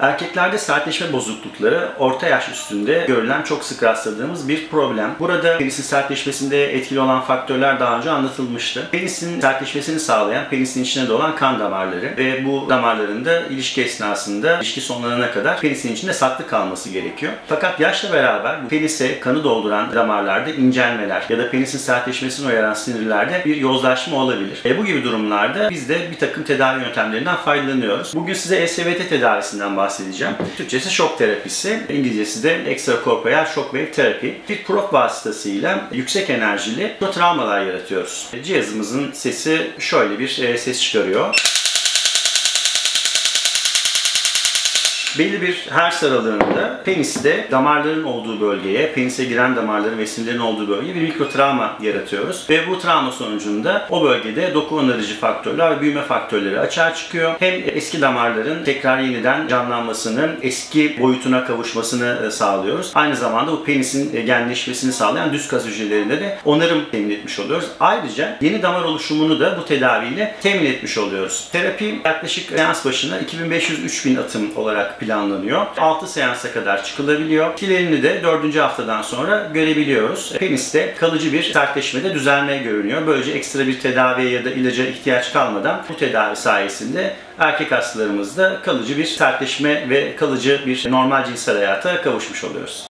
Erkeklerde sertleşme bozuklukları orta yaş üstünde görülen, çok sık rastladığımız bir problem. Burada penisin sertleşmesinde etkili olan faktörler daha önce anlatılmıştı. Penisin sertleşmesini sağlayan, penisin içine dolan kan damarları ve bu damarların da ilişki esnasında, ilişki sonlanana kadar penisin içinde saklı kalması gerekiyor. Fakat yaşla beraber bu penise kanı dolduran damarlarda incelmeler ya da penisin sertleşmesini uyaran sinirlerde bir yozlaşma olabilir. Bu gibi durumlarda biz de bir takım tedavi yöntemlerinden faydalanıyoruz. Bugün size ESWT tedavisinden bahsedeceğim. Türkçesi şok terapisi, İngilizcesi de extrakorporeal shockwave terapi. Fit Proc vasıtasıyla yüksek enerjili travmalar yaratıyoruz. Cihazımızın sesi şöyle bir ses çıkarıyor. Belli bir hertz aralığında peniste damarların olduğu bölgeye, penise giren damarların ve sinirlerin olduğu bölgeye bir mikrotravma yaratıyoruz. Ve bu travma sonucunda o bölgede doku onarıcı faktörler ve büyüme faktörleri açığa çıkıyor. Hem eski damarların tekrar yeniden canlanmasının, eski boyutuna kavuşmasını sağlıyoruz. Aynı zamanda bu penisin genleşmesini sağlayan düz kas hücrelerinde de onarım temin etmiş oluyoruz. Ayrıca yeni damar oluşumunu da bu tedaviyle temin etmiş oluyoruz. Terapi yaklaşık seans başına 2500-3000 atım olarak planlanıyor. 6 seansa kadar çıkılabiliyor. Etkilerini de 4. haftadan sonra görebiliyoruz. Peniste kalıcı bir sertleşmede düzelme görünüyor. Böylece ekstra bir tedaviye ya da ilaca ihtiyaç kalmadan bu tedavi sayesinde erkek hastalarımızda kalıcı bir sertleşme ve kalıcı bir normal cinsel hayata kavuşmuş oluyoruz.